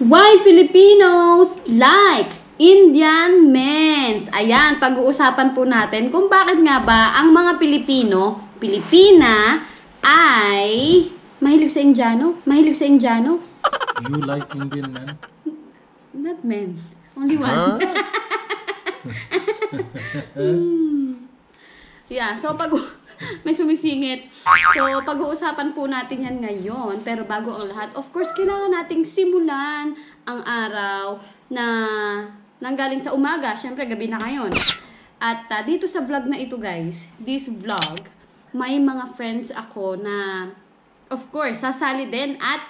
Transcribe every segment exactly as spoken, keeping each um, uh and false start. Why Filipinos likes Indian men's? Ayan, pag-uusapan po natin kung bakit nga ba ang mga Pilipino, Pilipina, ay mahilig sa Indiano? Mahilig sa Indiano? You like Indian men? Not men. Only one. Huh? hmm. Yeah, so pag... May sumisingit. So, pag-uusapan po natin yan ngayon. Pero bago ang lahat, of course, kailangan nating simulan ang araw na nanggaling sa umaga. Siyempre, gabi na ngayon. At uh, dito sa vlog na ito, guys, this vlog, may mga friends ako na, of course, sasali din at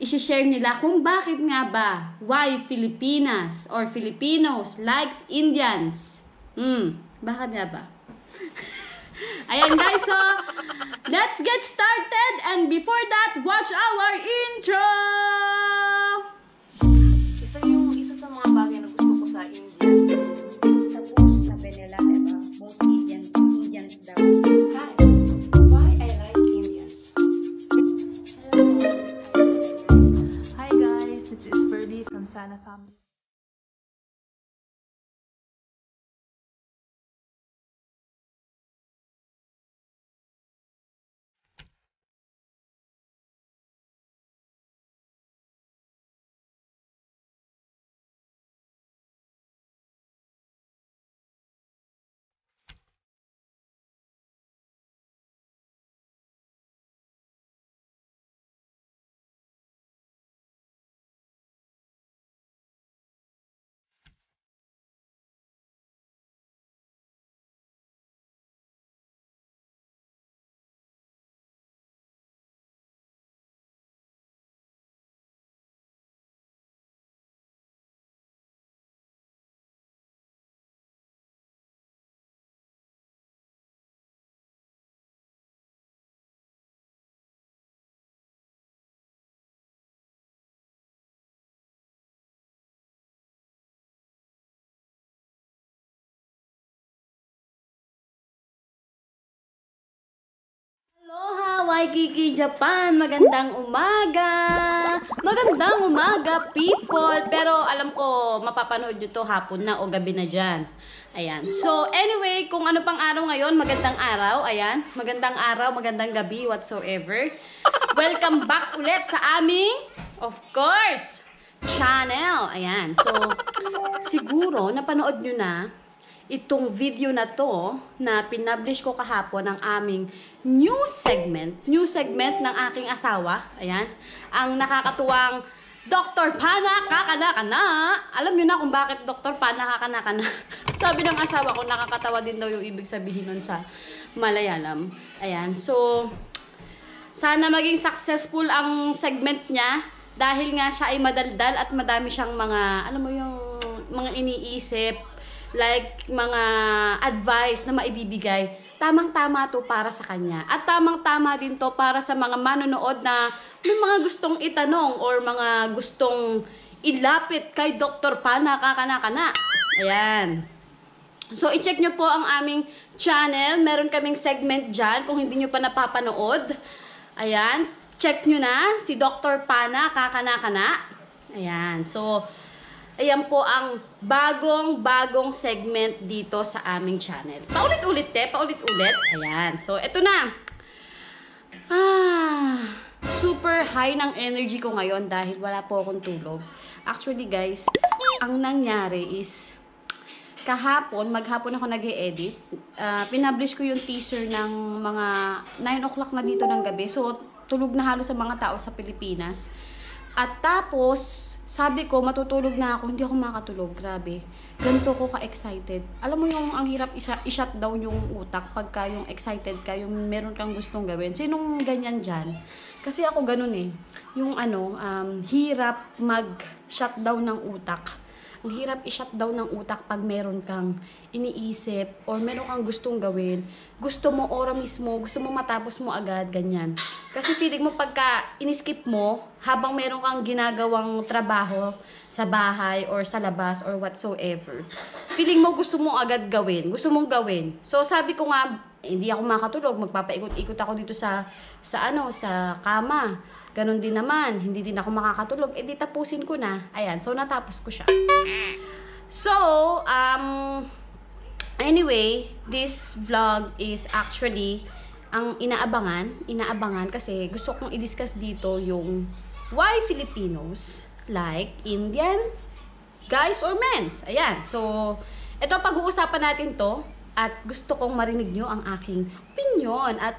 isi-share nila kung bakit nga ba why Filipinas or Filipinos likes Indians. Hmm, bakit nga ba? Ayan guys, so let's get started, and before that, watch our intro! Isa yung isa sa mga bagay na gusto ko sa India. Tapos sabi nila, diba, most Indian, Indians daw. Hi, why I like Indians? Hi guys, this is Birdie from Sana Family. Waikiki, Japan. Magandang umaga. Magandang umaga, people. Pero alam ko, mapapanood nyo to hapon na o gabi na dyan. Ayan. So, anyway, kung ano pang araw ngayon, magandang araw. Ayan. Magandang araw, magandang gabi, whatsoever. Welcome back ulit sa aming, of course, channel. Ayan. So, siguro, napanood nyo na itong video na to na pinublish ko kahapon ng aming new segment, new segment ng aking asawa. Ayan, ang nakakatuwang Doctor Pana Kakanakana. Alam niyo na kung bakit Doctor Pana Kakanakana. Sabi ng asawa ko, nakakatawa din daw yung ibig sabihin nun sa Malayalam. Ayan, so sana maging successful ang segment niya dahil nga siya ay madaldal at madami siyang mga, alam mo yung mga iniisip, like mga advice na maibibigay. Tamang-tama to para sa kanya. At tamang-tama din to para sa mga manonood na may mga gustong itanong or mga gustong ilapit kay Doctor Pana Kakanakana. Ayan. So, i-check nyo po ang aming channel. Meron kaming segment dyan kung hindi nyo pa napapanood. Ayan. Check nyo na si Doctor Pana Kakanakana. Ayan. So, ayan po ang bagong-bagong segment dito sa aming channel. Paulit-ulit te, paulit-ulit. Ayan, so eto na. Ah, super high ng energy ko ngayon dahil wala po akong tulog. Actually guys, ang nangyari is, kahapon, maghapon ako nag-e-edit. Uh, pinablish ko yung teaser ng mga nine o'clock na dito ng gabi. So, tulog na halos sa mga tao sa Pilipinas. At tapos, sabi ko, matutulog na ako, hindi ako makatulog, grabe. Ganito ko ka-excited. Alam mo yung ang hirap i-shut down yung utak pagka yung excited ka, yung meron kang gustong gawin. Sinong ganyan dyan? Kasi ako ganun eh. Yung ano, um, hirap mag-shut down ng utak. Ang hirap i-shut down ng utak pag meron kang iniisip or meron kang gustong gawin. Gusto mo ora mismo, gusto mo matapos mo agad, ganyan. Kasi feeling mo pagka in-skip mo, habang meron kang ginagawang trabaho sa bahay or sa labas or whatsoever, feeling mo gusto mo agad gawin, gusto mong gawin. So sabi ko nga, hindi ako makatulog, magpapaikot-ikot ako dito sa sa ano, sa kama. Ganun din naman, hindi din ako makakatulog. Eh di tapusin ko na. Ayan, so natapos ko siya. So, um anyway, this vlog is actually ang inaabangan, inaabangan kasi gusto kong i-discuss dito yung why Filipinos like Indian guys or men's. Ayan. So, ito pag-uusapan natin to at gusto kong marinig nyo ang aking opinion at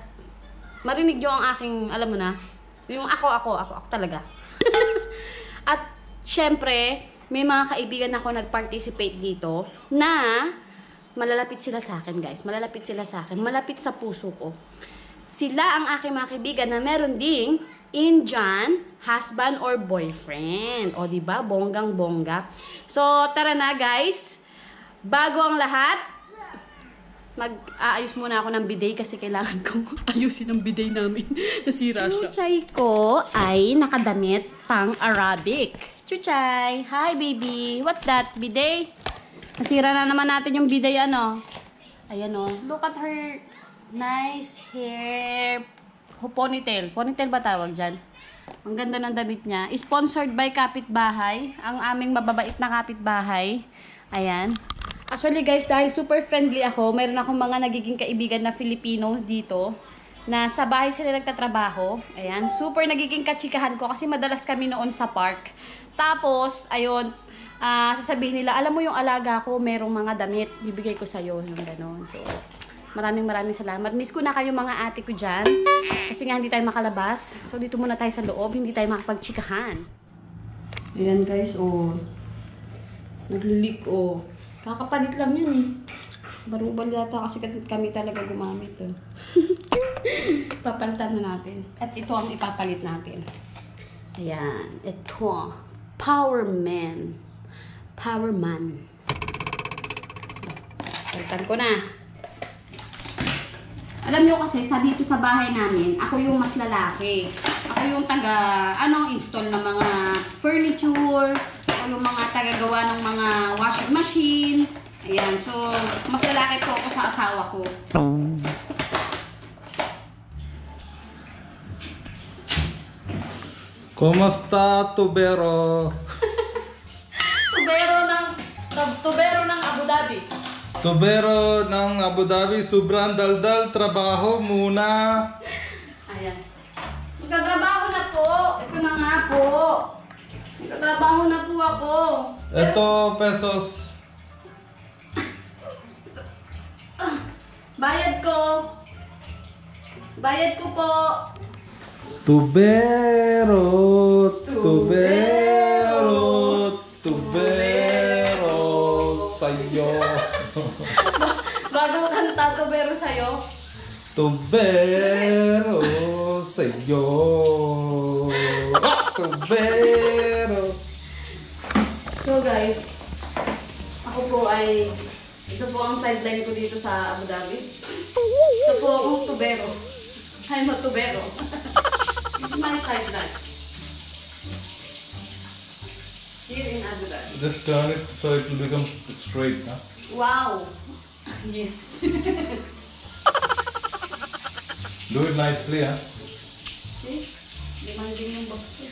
marinig nyo ang aking, alam mo na, yung ako, ako, ako, ako talaga. At syempre, may mga kaibigan ako nag-participate dito na malalapit sila sa akin, guys. Malalapit sila sa akin. Malapit sa puso ko. Sila ang aking mga kaibigan na meron ding Indian husband or boyfriend. O, diba? Bonggang-bongga. So, tara na, guys. Bago ang lahat, mag-aayos muna ako ng bidet kasi kailangan kong ayusin ang bidet namin. Nasira siya. Chuchay ko ay nakadamit pang Arabic. Chuchay! Hi, baby! What's that? Bidet? Nasira na naman natin yung biday, ano. Ayan, oh. Look at her nice hair. Oh, ponytail. Ponytail ba tawag dyan? Ang ganda ng damit niya. Sponsored by Kapit Bahay. Ang aming mababait na Kapit Bahay. Ayan. Actually, guys, dahil super friendly ako, mayroon akong mga nagiging kaibigan na Filipinos dito na sa bahay sila nagtatrabaho. Ayan. Super nagiging katsikahan ko kasi madalas kami noon sa park. Tapos, ayun, Uh, sasabihin nila, alam mo yung alaga ko, merong mga damit, bibigay ko sa'yo, yung ganon. So, maraming maraming salamat. Miss ko na kayo mga ate ko dyan, kasi nga hindi tayo makalabas. So, dito muna tayo sa loob, hindi tayo makapagchikahan. Ayan guys, oh. Naglulik, oh. Kakapalit lang yan, eh. Barubal yata kasi kami talaga gumamit, oh. Papalitan na natin. At ito ang ipapalit natin. Ayan, ito. Power man. Power man. Palitan ko na. Alam nyo kasi, sa dito sa bahay namin, ako yung mas lalaki. Ako yung taga, ano, install ng mga furniture. Ako yung mga taga-gawa ng mga washing machine. Ayan, so, mas lalaki ko ako sa asawa ko. Kumusta, tubero? Tubero ng tubero ng Abu Dhabi. Tubero ng Abu Dhabi, sobrang daldal, trabaho muna. Ayan. Nagtatrabaho na po. Ito na nga po. Nagtatrabaho na po ako. Pero... Ito, pesos. Bayad ko. Bayad ko po. Tubero, tubero, tubero sa'yo. Bago kanta, tubero sa'yo. Tubero sa'yo. Tubero. So guys, ako po ay, ito po ang sideline ko dito sa Abu Dhabi. Ito po akong tubero. I'm a tubero. This is my side line. Here in Abu Dhabi. Just turn it so it will become straight, huh? Wow! Yes. Do it nicely, huh? See? Demanding yung box ko.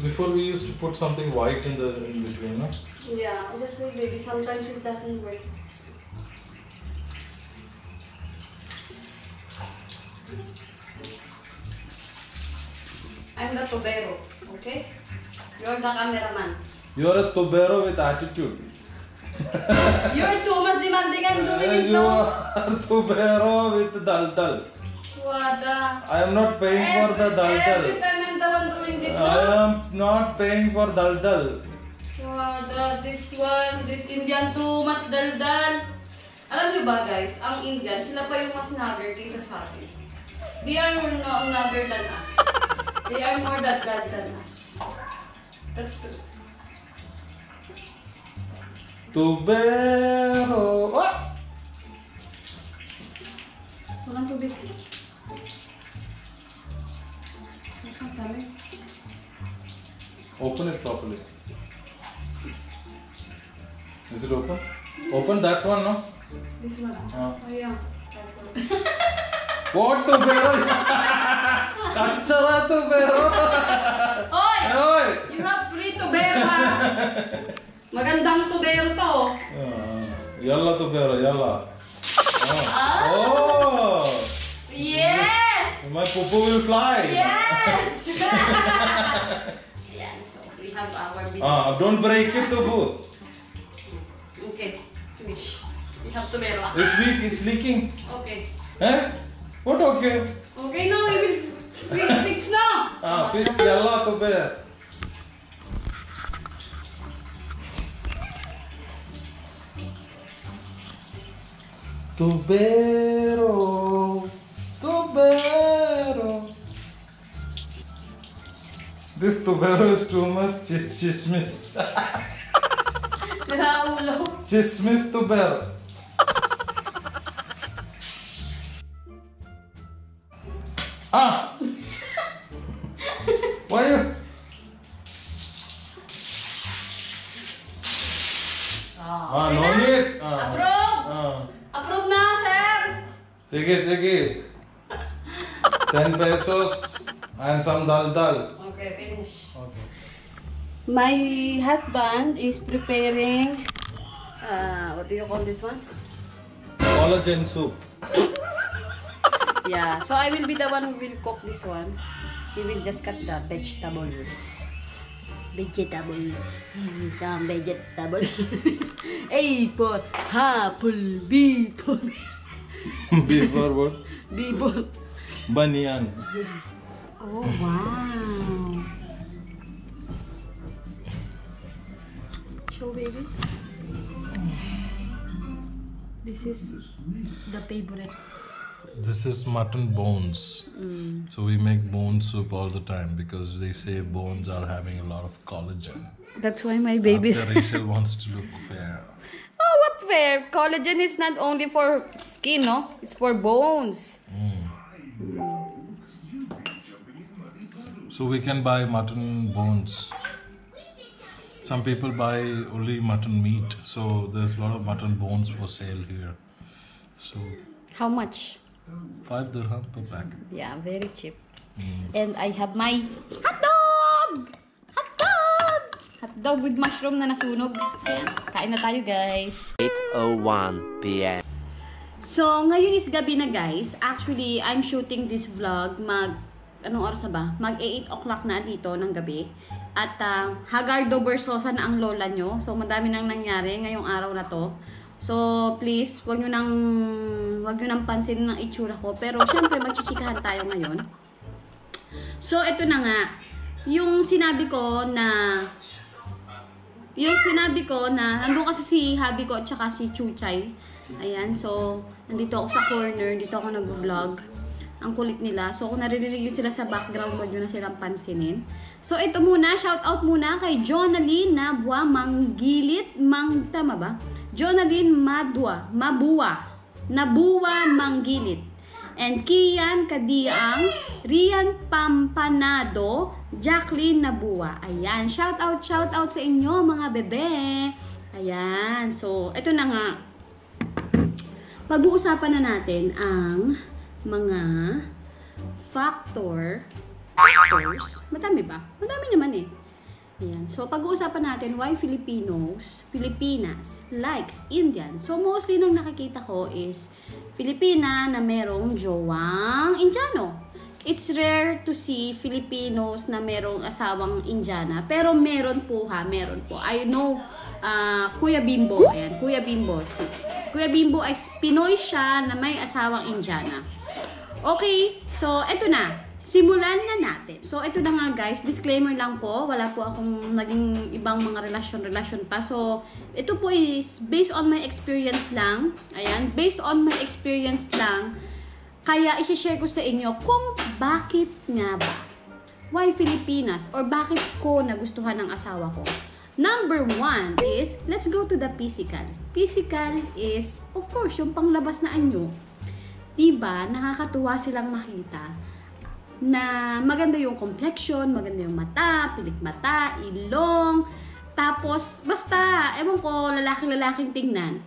Before we used to put something white in the in between, no? Yeah, that's sweet baby. Sometimes it doesn't work. I'm the tubero, okay? You're the cameraman. You're a tubero with attitude. You're too much demanding. I'm doing it now. You are a tubero with daldal. What the? I am not paying every, for the daldal. Every time I'm doing this, no? I am not paying for daldal. Wow, the, this one, this Indian too much daldal. Alam niyo ba guys, ang Indian, sila pa yung mas nugger kaysa sa atin. They are more no, nugger than us. They are more daldal than us. That's true. Tubero. Oh! Walang tubig. That's not coming. Open it properly. Is it open? Open that one, no? This one? Ah. Oh yeah. What to Pero? Kachara to Pero! Oy! Oy! You have free to Pero ha! Magandang to Pero to! Ah. Yalla to Pero, yalla! Ah. Oh! Yes! My pupu will fly! Yes! Yeah, so we have our video. Ah, don't break it to both. Okay, finish. We have to Pero. It's leak, it's leaking. Okay. Eh? What okay? Okay, no, we will we fix now. Ah, fix yalla to bear. Tubero, tubero. This tubero is too much chis chismis. Chismis tubero. Ah! Why are you? Ah, ah no need. Ah. Approve. Ah. Approve na, sir. Sige, sige. ten pesos and some dal dal. Okay, finish. Okay. My husband is preparing. Uh, what do you call this one? Collagen soup. Yeah, so I will be the one who will cook this one. He will just cut the vegetables. Vegetable. Some vegetable. A for apple. B for... B for what? B for... Banyan. Oh, wow. Show, baby. This is the favorite. This is mutton bones. Mm. So we make bone soup all the time because they say bones are having a lot of collagen. That's why my baby Rachel wants to look fair. Oh, what fair? Collagen is not only for skin, no? It's for bones. Mm. So we can buy mutton bones. Some people buy only mutton meat. So there's a lot of mutton bones for sale here. So how much? Five dirham per pack. Yeah, very cheap. Mm. And I have my hot dog! Hot dog! Hot dog with mushroom na nasunog. Ayan, kain na tayo guys. eight oh one p m So, ngayon is gabi na guys. Actually, I'm shooting this vlog mag... Anong oras na ba? Mag eight o'clock na dito ng gabi. At uh, Hagardo Bersosa na ang lola nyo. So, madami nang nangyari ngayong araw na to. So, please, huwag nyo nang, huwag nyo nang pansinin ang itsura ko. Pero, syempre, magchichikahan tayo ngayon. So, ito na nga. Yung sinabi ko na... Yung sinabi ko na... Nandun kasi si hubby ko at saka si Chuchay. Ayan, so, nandito ako sa corner. Dito ako nag-vlog. Ang kulit nila. So, kung naririnig nyo sila sa background, huwag nyo na silang pansinin. So, ito muna. Shout out muna kay Jonaline Nabwa Manggilit. Mang... Tama ba? Jonaline Madwa, Mabua, Nabua Manggilit, and Kian Kadiang, Rian Pampanado, Jacqueline Nabua. Ayan, shout out, shout out sa inyo mga bebe. Ayan, so, ito na nga. Pag-uusapan na natin ang mga factor, factors. Madami ba? Madami naman eh. Ayan. So, pag-uusapan natin why Filipinos, Filipinas, likes Indian. So, mostly nang nakikita ko is Filipina na merong jowang Indiano. It's rare to see Filipinos na merong asawang Indiana. Pero meron po ha, meron po. I know uh, Kuya Bimbo. Ayan, Kuya Bimbo. Si, Kuya Bimbo ay Pinoy siya na may asawang Indiana. Okay, so eto na. Simulan na natin. So, ito na nga guys. Disclaimer lang po. Wala po akong naging ibang mga relasyon-relasyon pa. So, ito po is based on my experience lang. Ayan. Based on my experience lang. Kaya, isishare ko sa inyo kung bakit nga ba. Why Filipinas? Or bakit ko nagustuhan ng asawa ko? Number one is, let's go to the physical. Physical is, of course, yung panglabas na anyo. Diba, nakakatuwa silang makita na maganda yung complexion, maganda yung mata, pilik mata, ilong, tapos basta, ewan ko, lalaking-lalaking tingnan.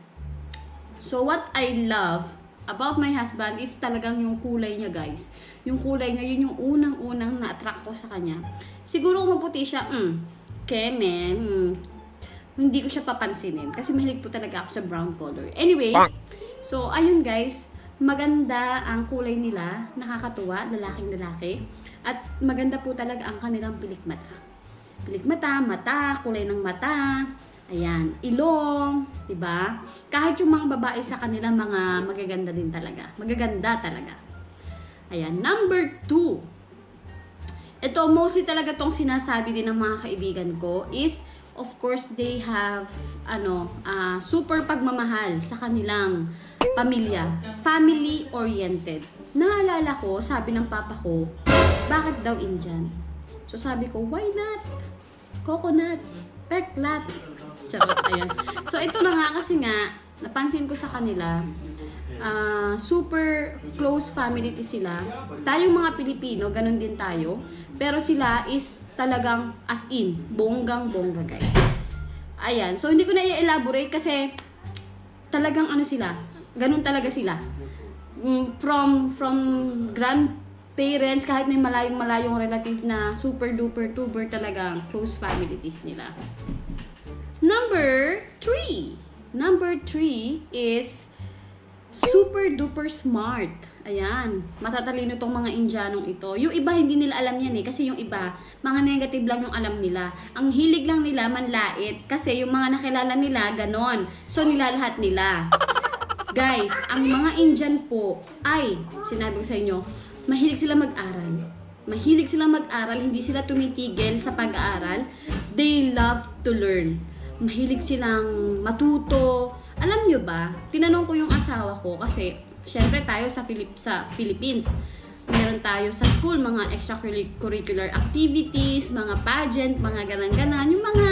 So what I love about my husband is talagang yung kulay niya, guys. Yung kulay niya, yun yung unang-unang na-attract ko sa kanya. Siguro kung maputi siya, mm, keme, mm, hindi ko siya papansinin. Kasi mahilig po talaga ako sa brown color. Anyway, so ayun guys, maganda ang kulay nila, nakakatuwa, lalaking-lalaki. At maganda po talaga ang kanilang pilik mata. Pilik mata, mata, kulay ng mata, ayan, ilong, diba? Kahit yung mga babae sa kanila, mga magaganda din talaga. Magaganda talaga. Ayan, number two. Ito, mostly talaga tong sinasabi din ng mga kaibigan ko is, of course, they have ano, uh, super pagmamahal sa kanilang pamilya. Family-oriented. Naalala ko, sabi ng papa ko, bakit daw Indian? So sabi ko, why not? Coconut, peklat. Charot, ayan. So ito na nga kasi nga, napansin ko sa kanila, uh, super close family sila. Tayong mga Pilipino, ganun din tayo. Pero sila is talagang as in, bonggang-bongga guys. Ayan, so hindi ko na i-elaborate kasi talagang ano sila, ganun talaga sila. From, from grandparents, kahit may malayong-malayong relative na super-duper-tuber talagang close families nila. Number three. Number three is super-duper smart. Ayan, matatalino tong mga Indianong ito. Yung iba hindi nila alam yan eh, kasi yung iba, mga negative lang yung alam nila. Ang hilig lang nila manlait, kasi yung mga nakilala nila, ganon. So nilalahat nila. Guys, ang mga Indian po ay, sinabi ko sa inyo, mahilig sila mag-aral. Mahilig sila mag-aral, hindi sila tumitigil sa pag-aaral. They love to learn. Mahilig silang matuto. Alam nyo ba, tinanong ko yung asawa ko kasi, siyempre tayo sa, Philip sa Philippines, meron tayo sa school mga extracurricular activities, mga pageant, mga ganan-ganan, yung mga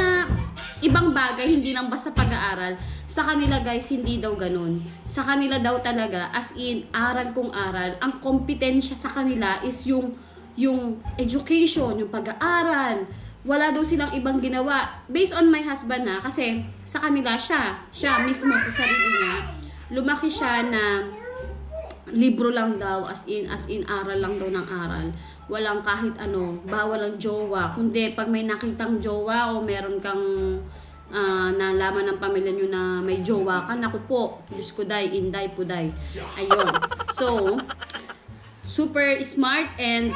ibang bagay, hindi lang basta pag-aaral. Sa kanila guys, hindi daw ganun. Sa kanila daw talaga, as in, aral kung aral, ang kompetensya sa kanila is yung, yung education, yung pag-aaral. Wala daw silang ibang ginawa. Based on my husband ha, kasi sa kanila siya, siya mismo sa sarili niya, lumaki siya na libro lang daw, as in, as in, aral lang daw ng aral. Walang kahit ano, bawal ang jowa. Kundi, pag may nakitang jowa o meron kang uh, nalaman ng pamilya nyo na may jowa ka, naku po, Diyos ko day, inday po day. Ayun. So, super smart and,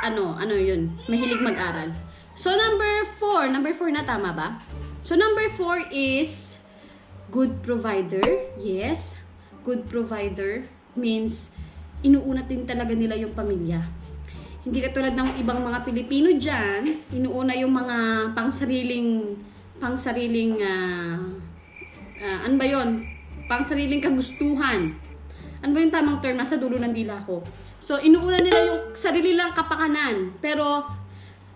ano, ano yun, mahilig mag-aral. So, number four, number four na tama ba? So, number four is good provider. Yes, good provider means inuuna din talaga nila yung pamilya. Hindi katulad ng ibang mga Pilipino diyan, inuuna yung mga pangsariling pangsariling uh, uh, ano ba 'yon? Pangsariling kagustuhan. Ano ba yung tamang term? Nasa dulo ng dila ko. So inuuna nila yung sarili lang kapakanan. Pero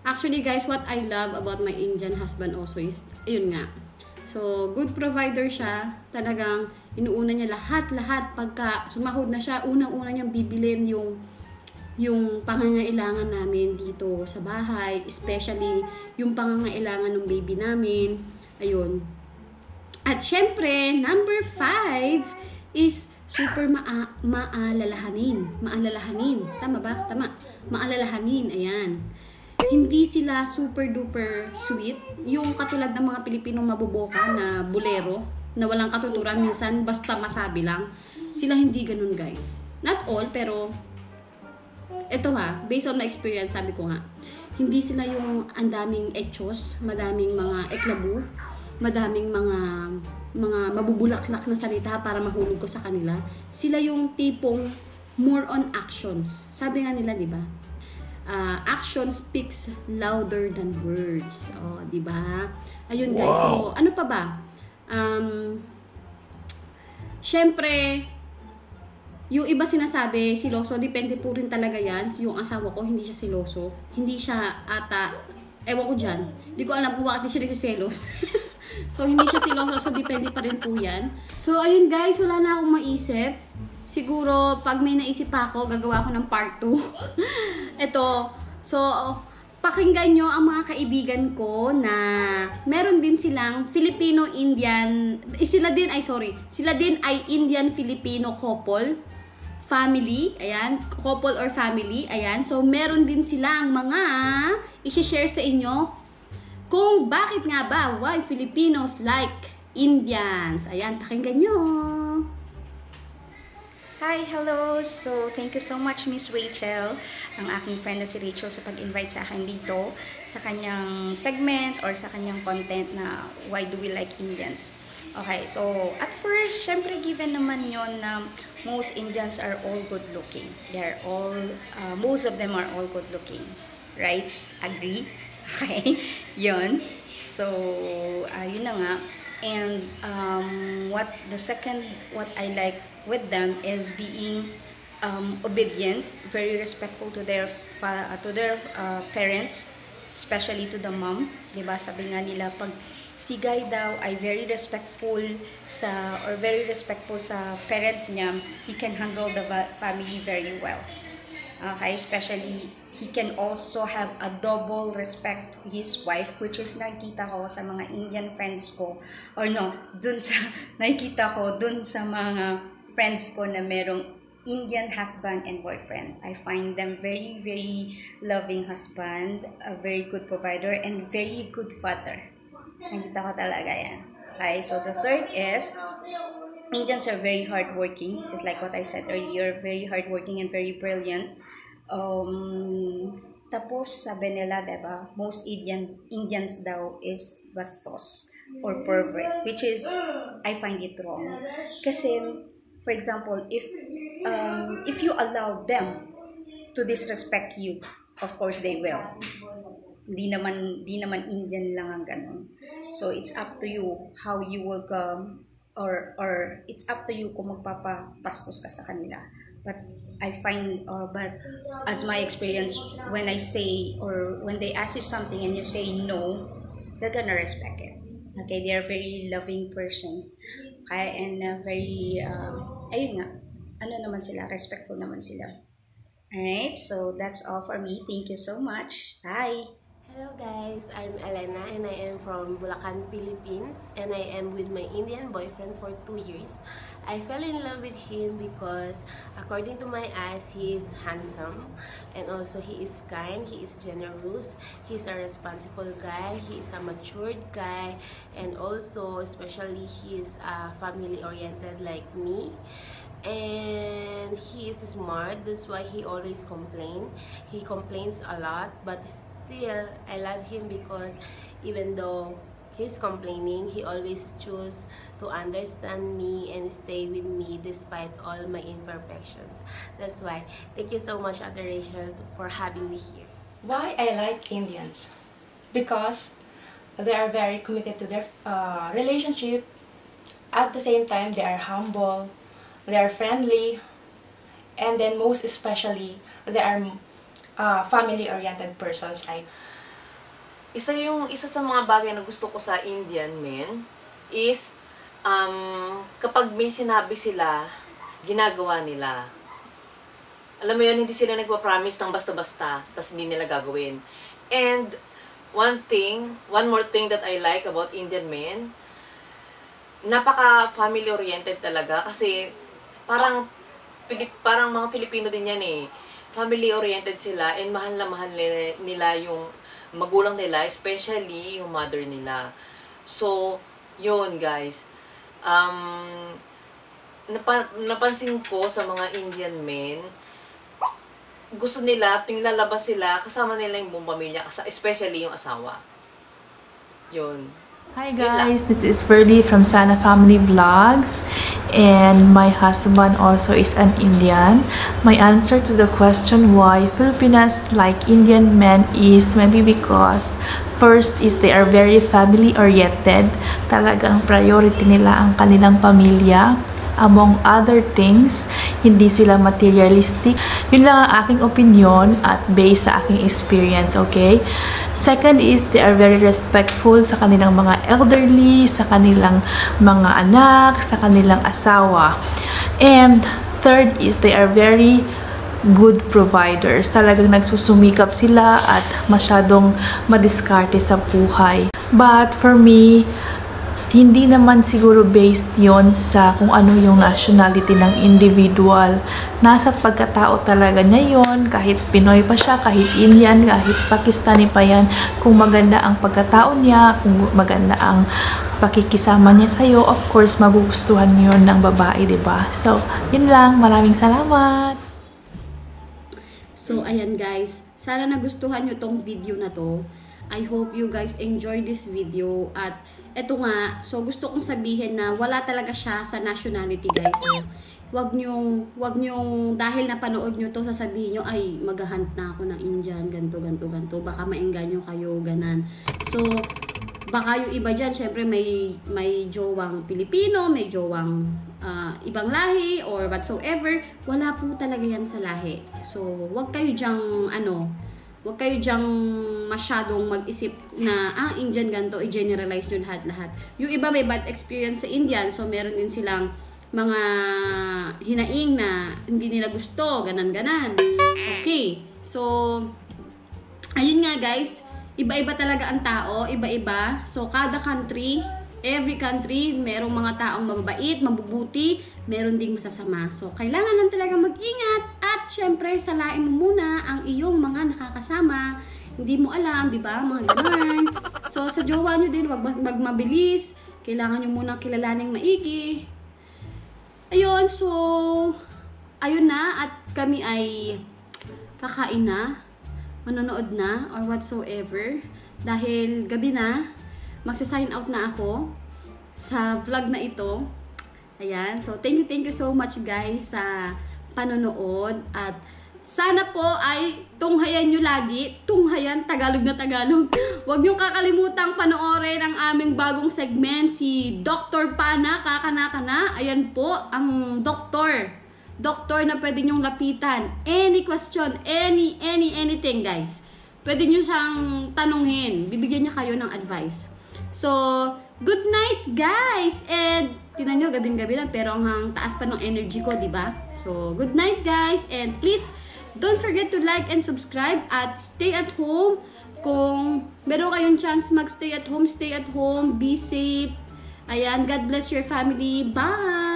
actually guys, what I love about my Indian husband also is ayun nga. So good provider siya, talagang inuuna niya lahat-lahat. Pagka sumahod na siya, unang-una niyang bibilin yung yung pangangailangan namin dito sa bahay, especially yung pangangailangan ng baby namin. Ayun. At syempre, number five is super maa maalalahanin. Maalalahanin. Tama ba? Tama. Maalalahanin. Ayan. Hindi sila super duper sweet. Yung katulad ng mga Pilipinong mabuboka na bulero, na walang katuturan minsan, basta masabi lang. Sila hindi ganun guys. Not all, pero eto ha, based on my experience, sabi ko nga, hindi sila yung ang daming etchos, madaming mga eklabu, madaming mga mga mabubulaklak na salita para mahulog ko sa kanila. Sila yung tipong more on actions. Sabi nga nila, di ba? Uh, action speaks louder than words. Oh, di ba? Ayun guys. Wow. So, ano pa ba? Um, syempre, yung iba sinasabi, siloso, depende po rin talaga yan. Yung asawa ko, hindi siya siloso. Hindi siya ata, ewan ko dyan. Hindi ko alam kung bakit siya nagsiselos. So, hindi siya siloso, so depende pa rin po yan. So, ayun guys, wala na akong maisip. Siguro, pag may naisip pa ako, gagawa ko ng part two. Ito. So, pakinggan nyo ang mga kaibigan ko na meron din silang Filipino-Indian... Eh, sila din, ay sorry. Sila din ay Indian-Filipino couple. Family. Ayan. Couple or family. Ayan. So, meron din silang mga isi-share sa inyo kung bakit nga ba why Filipinos like Indians. Ayan. Pakinggan nyo. Hi! Hello! So, thank you so much, Miss Rachel, ang aking friend na si Rachel, sa pag-invite sa akin dito sa kanyang segment or sa kanyang content na Why Do We Like Indians? Okay, so, at first, syempre given naman yon na most Indians are all good-looking. They're all, uh, most of them are all good-looking. Right? Agree? Okay, yon. So, uh, yun na nga. And um, what the second, what I like with them is being um, obedient, very respectful to their uh, to their uh, parents, especially to the mom. Diba? Sabi nga nila, pag sigay daw ay very respectful sa or very respectful sa parents niya, he can handle the family very well. Okay, especially he can also have a double respect to his wife, which is nakikita ko sa mga Indian friends ko, or no, dun sa nakikita ko dun sa mga friends ko na merong Indian husband and boyfriend. I find them very, very loving husband, a very good provider, and very good father. Nakikita ko talaga yan. Okay, so the third is, Indians are very hardworking, just like what I said earlier, very hardworking and very brilliant. Um, tapos sabi nila, diba, most Indian, Indians daw is bastos or pervert, which is, I find it wrong. Kasi, for example, if, um, if you allow them to disrespect you, of course they will. Di naman, di naman Indian lang ang ganun. So, it's up to you how you will come. Or, or it's up to you kung magpapapastos ka sa kanila. But I find, or but as my experience, when I say, or when they ask you something and you say no, they're gonna respect it. Okay, they are very loving person. Okay, and uh, very, uh, ayun nga, ano naman sila, respectful naman sila. Alright, so that's all for me. Thank you so much. Bye! Hello guys, I'm Elena and I am from Bulacan, Philippines, and I am with my Indian boyfriend for two years. I fell in love with him because according to my eyes, he is handsome, and also he is kind, he is generous, he is a responsible guy, he is a matured guy, and also especially he is uh, family oriented like me. And he is smart, that's why he always complains. He complains a lot, but still, I love him because even though he's complaining, he always chooses to understand me and stay with me despite all my imperfections. That's why, thank you so much, Ate Rachel, for having me here. Why I like Indians? Because they are very committed to their uh, relationship. At the same time, they are humble, they are friendly, and then most especially, they are Uh, family-oriented persons. I... Isa, yung, isa sa mga bagay na gusto ko sa Indian men is um, kapag may sinabi sila, ginagawa nila. Alam mo yun, hindi sila nagpa-promise ng basta-basta, tas hindi nila gagawin. And one thing, one more thing that I like about Indian men, napaka-family-oriented talaga kasi parang, parang mga Pilipino din yan eh. Family-oriented sila and mahal na mahal nila yung magulang nila, especially yung mother nila. So, yun guys. Um, napa napansin ko sa mga Indian men, gusto nila, tuwing lalabas sila, kasama nila yung buong pamilya, especially yung asawa. Yun. Hi guys, this is Ferdy from Sana Family Vlogs, and my husband also is an Indian. My answer to the question why Filipinas like Indian men is maybe because first is they are very family oriented. Talagang priority nila ang kanilang pamilya. Among other things, hindi sila materialistic. Yun lang ang aking opinion at based sa aking experience, okay? Second is, they are very respectful sa kanilang mga elderly, sa kanilang mga anak, sa kanilang asawa. And Third is they are very good providers. Talagang nagsusumikap sila at masyadong madiskarte sa buhay. But for me, hindi naman siguro based yon sa kung ano yung nationality ng individual. Nasa pagkatao talaga niya yon, kahit Pinoy pa siya, kahit Indian, kahit Pakistani pa yan. Kung maganda ang pagkatao niya, kung maganda ang pakikisama niya sa'yo, of course, magugustuhan yon ng babae, diba? So, yun lang. Maraming salamat! So, ayan guys. Sana nagustuhan nyo tong video na to. I hope you guys enjoy this video. At eto nga, so gusto kong sabihin na wala talaga siya sa nationality guys. So, wag nyong, wag nyong, dahil napanood nyo to, sasabihin nyo, ay mag-hunt na ako ng Indian, ganto ganto ganto, baka maengganyo kayo, ganan. So, baka yung iba dyan, syempre may, may jowang Pilipino, may jowang uh, ibang lahi, or whatsoever. Wala po talaga yan sa lahi. So, wag kayo dyang, ano, wag kayo dyang masyadong mag-isip na, ah, Indian ganito, i-generalize nyo lahat-lahat. Yung iba may bad experience sa Indian, so meron din silang mga hinaing na hindi nila gusto, ganan-ganan. Okay, so, ayun nga guys, iba-iba talaga ang tao, iba-iba. So, kada country, every country, merong mga taong mababait, mabubuti, meron ding masasama. So, kailangan lang talaga mag-ingat. At syempre, salain mo muna ang iyong mga nakakasama. Hindi mo alam, di ba? Mga ganun. So, sa jowa nyo din, wag magmabilis. Kailangan nyo muna kilalaning maigi. Ayun, so, ayun na. At kami ay kakain na, manonood na, or whatsoever. Dahil gabi na, magsa-sign out na ako sa vlog na ito. Ayan, so thank you, thank you so much guys sa panonood, at sana po ay tunghayan nyo lagi, tunghayan, Tagalog na Tagalog. Huwag nyo kakalimutang panoorin ang aming bagong segment, si Doctor Pana Kakanakana. Ayan po, ang doktor, doktor na pwede nyong lapitan. Any question, any, any, anything guys. Pwede nyo siyang tanunghin, bibigyan niya kayo ng advice. So, good night guys! And tinan nyo, gabing-gabi lang, pero ang taas pa ng energy ko, diba? So, good night guys, and please, don't forget to like and subscribe, at stay at home. Kung meron kayong chance mag-stay at home, stay at home, be safe. Ayan, God bless your family. Bye!